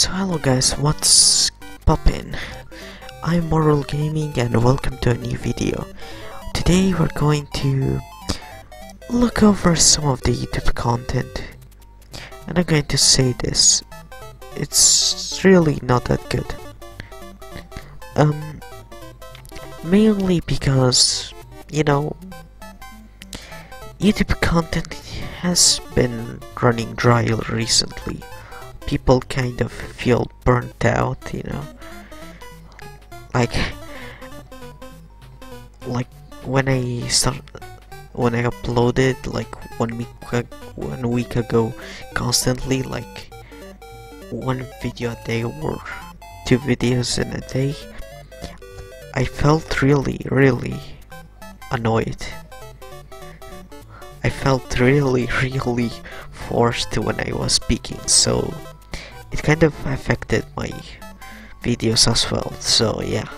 So hello guys, what's poppin'? I'm MORTAL Gaming and welcome to a new video. Today we're going to look over some of the YouTube content, and I'm going to say this, it's really not that good. Mainly because, you know, YouTube content has been running dry recently. People kind of feel burnt out, you know, like when I uploaded like one week ago constantly, like one video a day or two videos in a day, I felt really annoyed. I felt really forced when I was speaking, so it kind of affected my videos as well. So yeah,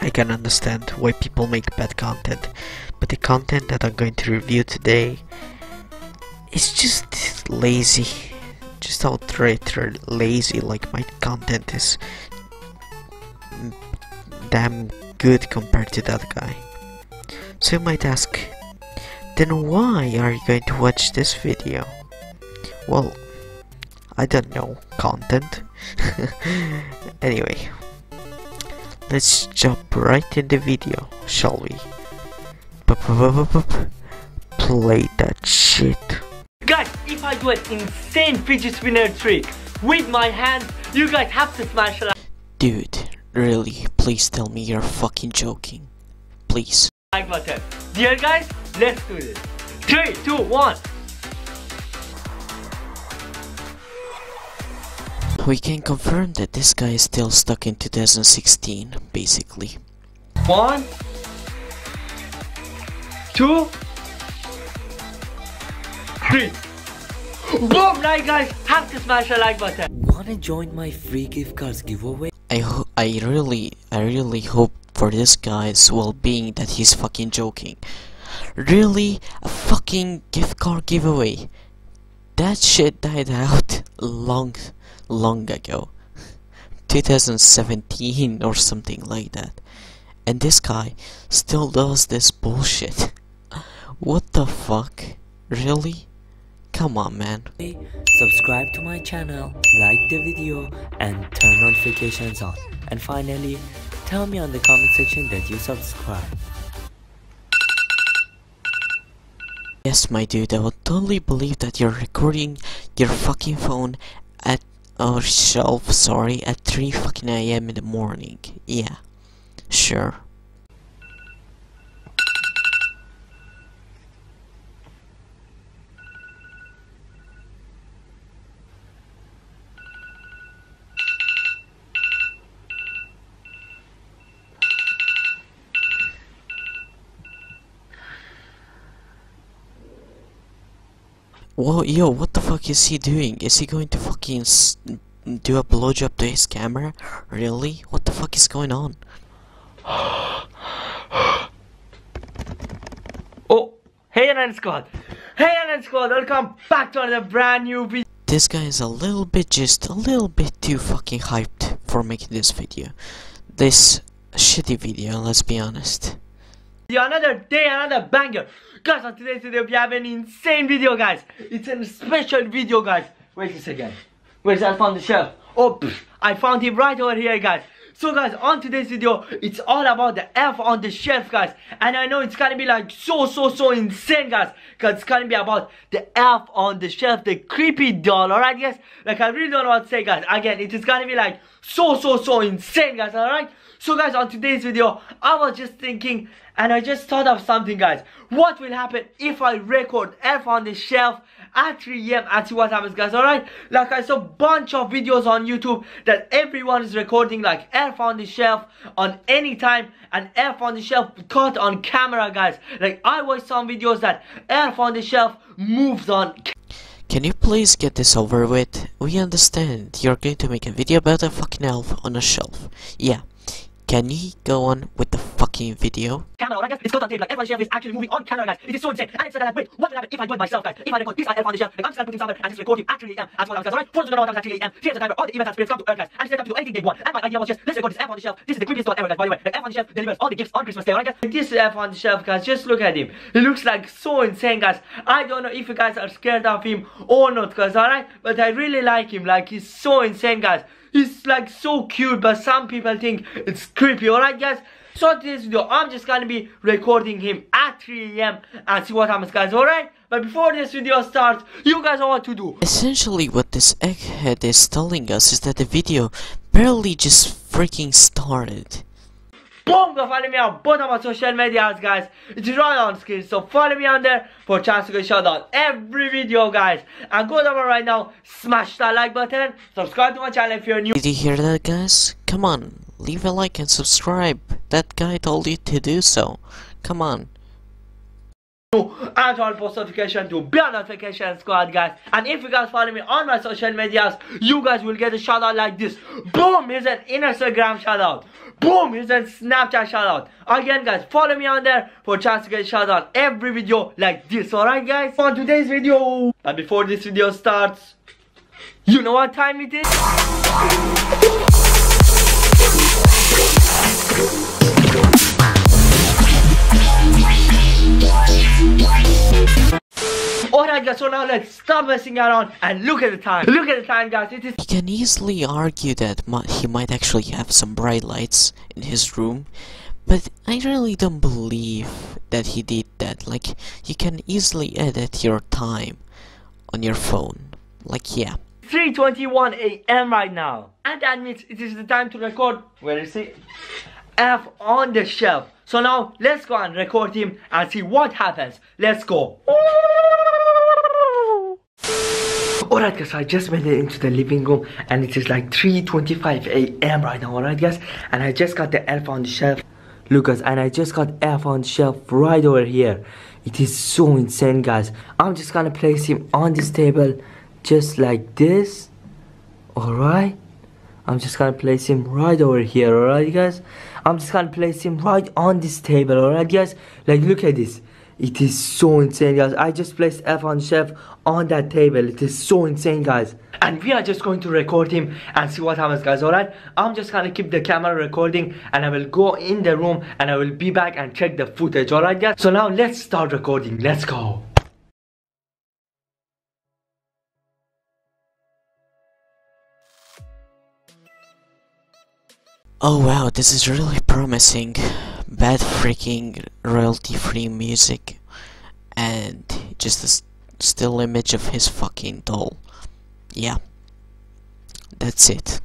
I can understand why people make bad content, but the content that I'm going to review today is just lazy, just outright lazy. Like, my content is damn good compared to that guy. So you might ask, then why are you going to watch this video? Well, I don't know, content. Anyway, let's jump right in the video, shall we? Play that shit. Guys, if I do an insane fidget spinner trick with my hands, you guys have to smash it out. Dude, really, please tell me you're fucking joking. Please. Like button. Dear guys, let's do this. 3, 2, 1. We can confirm that this guy is still stuck in 2016, basically. 1, 2, 3. Boom! Like guys, have to smash the like button. Wanna join my free gift cards giveaway? I really hope for this guy's well-being that he's fucking joking. Really? A fucking gift card giveaway? That shit died out long ago. 2017 or something like that. And this guy still does this bullshit. What the fuck? Really? Come on, man. Subscribe to my channel, like the video, and turn notifications on. And finally, tell me on the comment section that you subscribe. Yes, my dude, I would totally believe that you're recording your fucking phone at our shelf, sorry, at 3 fucking a.m. in the morning. Yeah, sure. Whoa, yo, what the fuck is he doing? Is he going to fucking do a blowjob to his camera? Really? What the fuck is going on? Oh, hey Alan Scott! Hey Alan Scott, welcome back to another brand new video! This guy is just a little bit too fucking hyped for making this video. This shitty video, let's be honest. Another day, another banger. Guys, on today's video we have an insane video, guys. It's a special video, guys. Wait a second. Where's I found the shelf? Oh, I found him right over here, guys. So guys, on today's video it's all about the F on the shelf, guys. And I know it's gonna be like so insane, guys, because it's gonna be about the F on the shelf, the creepy doll. Alright guys, like, I really don't know what to say, guys. Again, it is gonna be like so insane, guys. Alright. So guys, on today's video, I was just thinking, and I just thought of something, guys. What will happen if I record F on the shelf at 3 AM and see what happens, guys, alright? Like, I saw a bunch of videos on YouTube that everyone is recording, like, F on the shelf on any time, and F on the shelf caught on camera, guys. Like, I watched some videos that F on the shelf moves on. Can you please get this over with? We understand you're going to make a video about a fucking elf on a shelf. Yeah. Can you go on with the fucking game video. Camera, guys, it's got on tape, like everyone's share is actually moving on camera, guys. It is so insane. And it's like, wait, what would happen if I do it myself, guys? If I record this IL on the shelf, like I'm just putting something and just recording actually AM as well, guys. Alright, 4 hours at 3 AM, here's the timer, all the events and spirits come to earth, guys. And it's time to do anything they want. And my idea was just, let's record this F on the shelf. This is the creepiest thought ever, guys, by the way. Like F on the shelf delivers all the gifts on Christmas Day, alright, guys? Like this F on the shelf, guys, just look at him. He looks like so insane, guys. I don't know if you guys are scared of him or not, guys, alright? But I really like him, like he's so insane, guys. He's like so cute, but some people think it's creepy, alright guys? So today's video, I'm just gonna be recording him at 3 AM and see what happens, guys, alright? But before this video starts, you guys know what to do. Essentially what this egghead is telling us is that the video barely just freaking started. Boom! Go follow me on both of my social medias, guys. It's right on screen, so follow me on there for a chance to get shout out every video, guys. And go down right now, smash that like button, subscribe to my channel if you're new. Did you hear that, guys? Come on, leave a like and subscribe. That guy told you to do so. Come on. And turn post notification to be on notification squad, guys. And if you guys follow me on my social medias, you guys will get a shout out like this. Boom! Here's an Instagram shout out. Boom! Here's a Snapchat shout out. Again, guys, follow me on there for a chance to get a shout out every video like this, alright guys? On today's video. But before this video starts, you know what time it is? Alright guys, so now let's stop messing around and look at the time. Look at the time, guys. It is. You can easily argue that he might actually have some bright lights in his room, but I really don't believe that he did that. Like, you can easily edit your time on your phone. Like, yeah. 3:21 AM right now. And that means it is the time to record. Where is he? F on the shelf. So now let's go and record him and see what happens. Let's go. Alright guys, so I just made it into the living room and it is like 3:25 AM right now, alright guys? And I just got the elf on the shelf. Look guys, and I just got elf on the shelf right over here. It is so insane, guys. I'm just gonna place him on this table just like this. Alright? I'm just gonna place him right over here, alright guys? I'm just gonna place him right on this table, alright guys? Like, look at this. It is so insane, guys. I just placed F on Chef on that table. It is so insane, guys. And we are just going to record him and see what happens, guys, alright? I'm just gonna keep the camera recording and I will go in the room and I will be back and check the footage, alright guys? So now let's start recording. Let's go. Oh wow, this is really promising. Bad freaking royalty-free music and just a still image of his fucking doll. Yeah, that's it.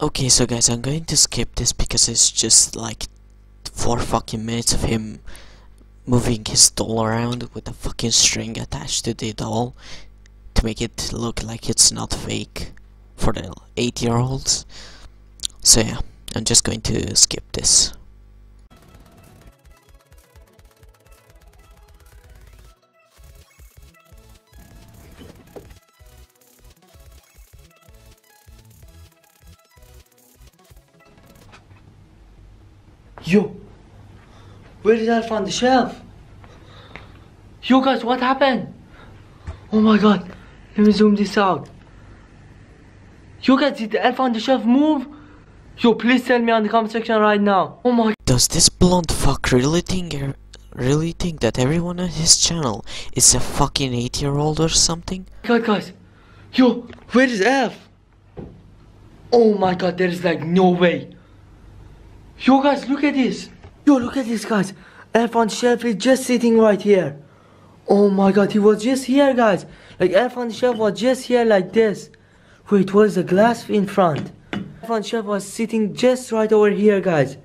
Okay, so guys, I'm going to skip this because it's just like 4 fucking minutes of him moving his doll around with a fucking string attached to the doll to make it look like it's not fake for the 8-year-olds. So yeah, I'm just going to skip this. Yo, Where did Alf on the shelf? You guys, what happened? Oh my god, let me zoom this out. You guys, did the Elf on the shelf move? Yo, please tell me on the comment section right now. Oh my. Does this blonde fuck really think that everyone on his channel is a fucking 8-year-old or something? God, guys. Yo, where is Elf? Oh my god, there is like no way. Yo, guys, look at this. Yo, look at this, guys. Elf on the shelf is just sitting right here. Oh my god, he was just here, guys. Like, Elf on the shelf was just here like this. Wait, what is the glass in front? Elf on the shelf was sitting just right over here, guys.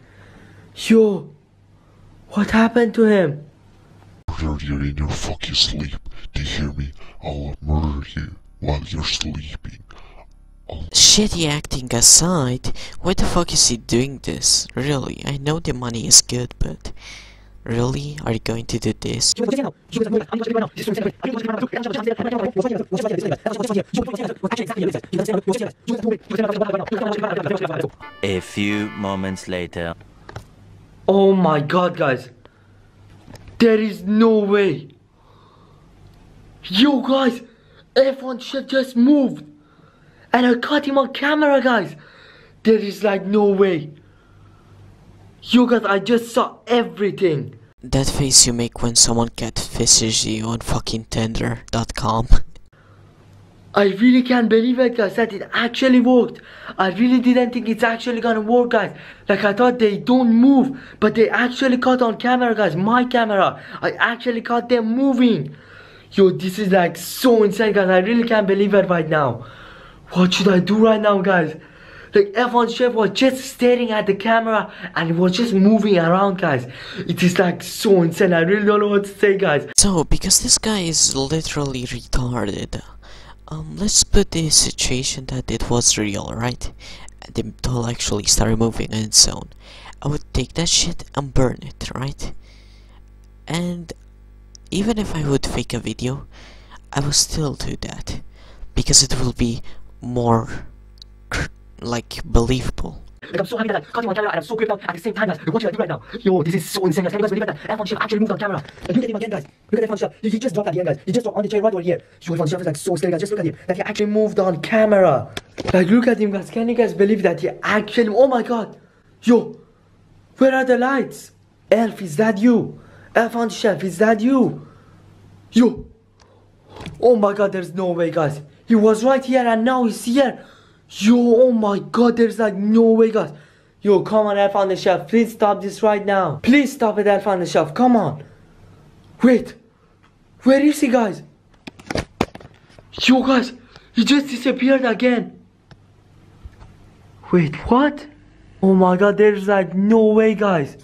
Yo, what happened to him? Murder you in your fucking sleep. Do you hear me? I'll murder you while you're sleeping. Shitty acting aside, why the fuck is he doing this? Really, I know the money is good, but... really? Are you going to do this? A few moments later. Oh my god, guys. There is no way. Yo, guys. F1 shit just moved. And I caught him on camera, guys. There is like no way. You guys, I just saw everything. That face you make when someone catfishes you on fucking Tinder.com. I really can't believe it, guys, that it actually worked. I really didn't think it's actually gonna work, guys. Like, I thought they don't move, but they actually caught on camera, guys. My camera. I actually caught them moving. Yo, this is like so insane, guys. I really can't believe it right now. What should I do right now, guys? Like, F1 Chef was just staring at the camera and it was just moving around, guys. It is like so insane. I really don't know what to say, guys. So, because this guy is literally retarded, let's put the situation that it was real, right? The doll actually started moving on its own. I would take that shit and burn it, right? And even if I would fake a video, I would still do that because it will be more... like, believable. Like, I'm so happy that I caught him on camera and I'm so creeped out at the same time, guys. What should I do right now? Yo, this is so insane, guys. Can you guys believe that F1 Chef actually moved on camera? Like, look at him again, guys. Look at F1 Chef. He just dropped at the end, guys. He just dropped on the chair right over here. Yo, F1 Chef is like so scary, guys. Just look at him. Like, he actually moved on camera. Like, look at him, guys. Can you guys believe that he actually... oh my god. Yo, where are the lights? Elf, is that you? F1 Chef, is that you? Yo. Oh my god, there's no way, guys. He was right here and now he's here. Yo, oh my god, there's like no way, guys. Yo, come on, Elf on the shelf. Please stop this right now. Please stop it, Elf on the shelf. Come on. Wait. Where is he, guys? Yo, guys. He just disappeared again. Wait, what? Oh my god, there's like no way, guys.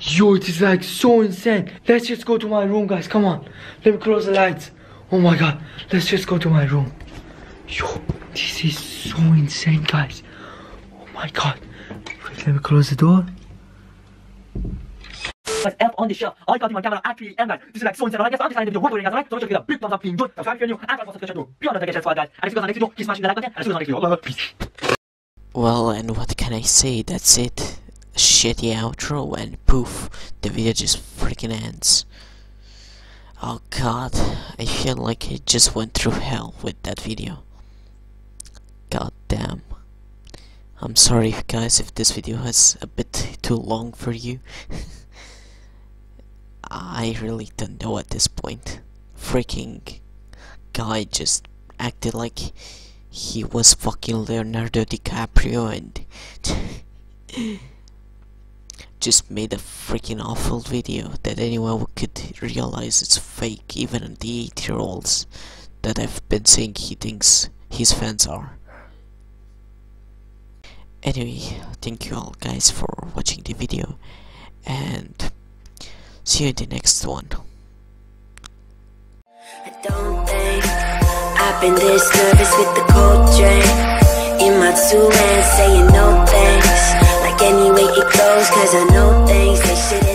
Yo, it is like so insane. Let's just go to my room, guys. Come on. Let me close the lights. Oh my god. Let's just go to my room. Yo. This is so insane, guys. Oh my god. Wait, let me close the door. Guys, Elf on the shelf. I got him on camera actually, and guys, this is like so insane. I guess I'm just ending the video. What do you guys like? So make sure you give a big thumbs up if you enjoyed. Subscribe if you're new, and press the subscribe button to be on the notification squad, guys. And if you guys on the next video, keep smashing the like button. And see you on the next video. Peace. Well, and what can I say? That's it. Shitty outro, and poof, the video just freaking ends. Oh god, I feel like I just went through hell with that video. God damn. I'm sorry guys if this video was a bit too long for you. I really don't know at this point. Freaking guy just acted like he was fucking Leonardo DiCaprio and just made a freaking awful video that anyone could realize it's fake, even the 8-year-olds that I've been saying he thinks his fans are. Anyway, thank you all guys for watching the video and see you in the next one. I don't think I've been this nervous with the cold drink in my two hands saying no thanks. Like anyway it goes, cause I know things they shouldn't.